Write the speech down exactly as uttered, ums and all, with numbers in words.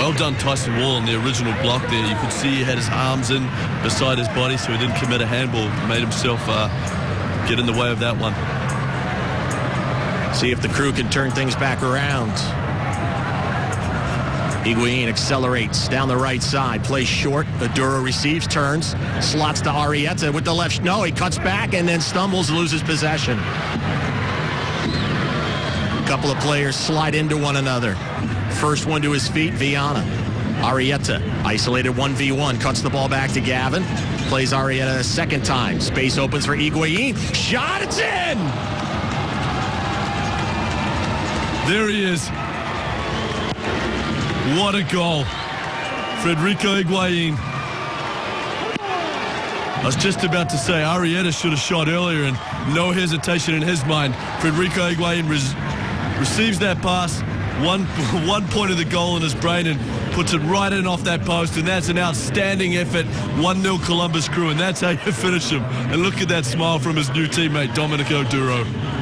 Well done, Tyson Wall, in the original block there. You could see he had his arms in beside his body, so he didn't commit a handball. Made himself uh, get in the way of that one. See if the Crew can turn things back around. Higuain accelerates down the right side, plays short. Adura receives, turns, slots to Arrieta with the left. No, he cuts back and then stumbles, loses possession. A couple of players slide into one another. First one to his feet, Viana. Arrieta, isolated one v one, cuts the ball back to Gavin. Plays Arrieta a second time. Space opens for Higuain. Shot, it's in! There he is. What a goal. Federico Higuain. I was just about to say, Arrieta should have shot earlier, and no hesitation in his mind. Federico Higuain receives that pass, one, one point of the goal in his brain, and puts it right in off that post, and that's an outstanding effort. one nil Columbus Crew, and that's how you finish him. And look at that smile from his new teammate, Dominic Oduro.